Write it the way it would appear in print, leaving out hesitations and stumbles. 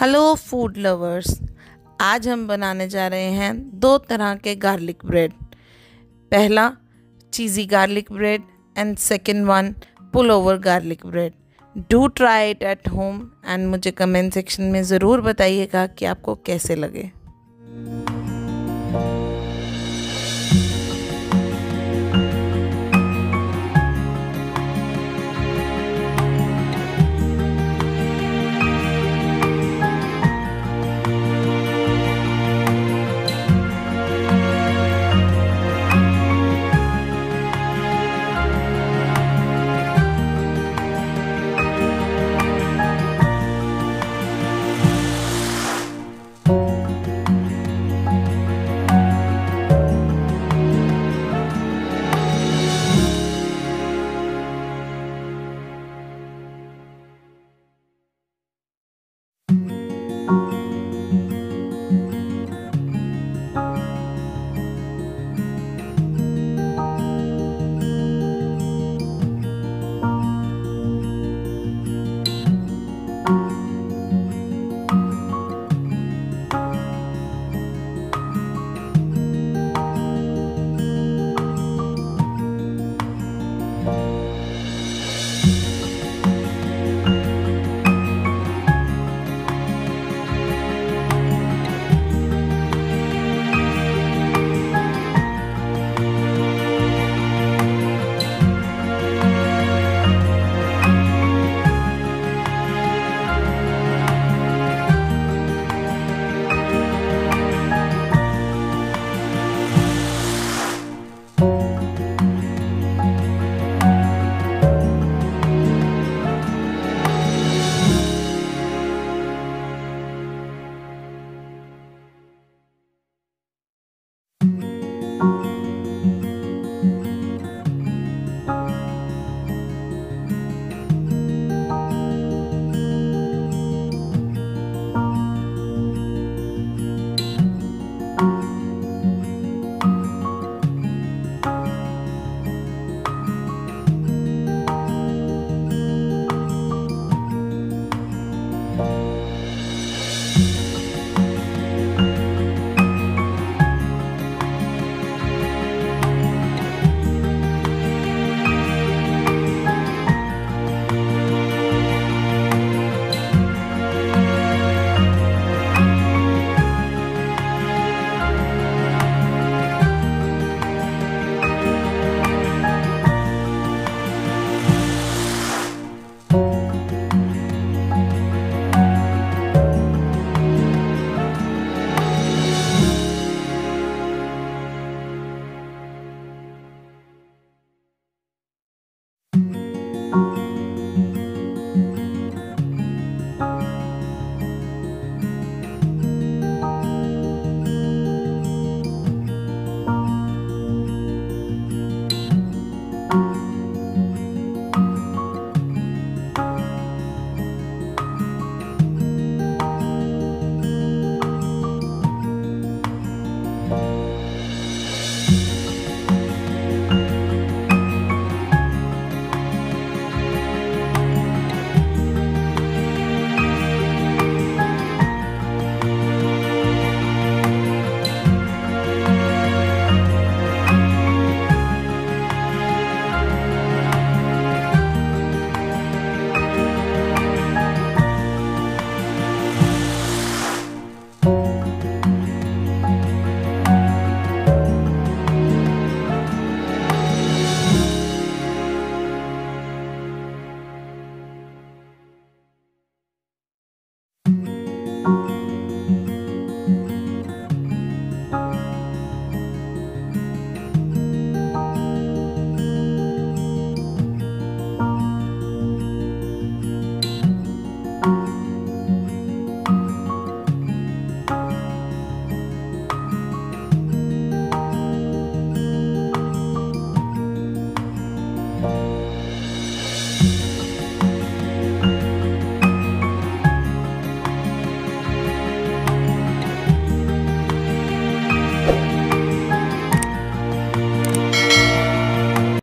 Hello food lovers, आज हम बनाने जा रहे हैं दो तरह के गार्लिक ब्रेड। पहला cheesy garlic bread and second one pull over garlic bread. Do try it at home and मुझे कमेंट सेक्शन में ज़रूर बताइएगा कि आपको कैसे लगे।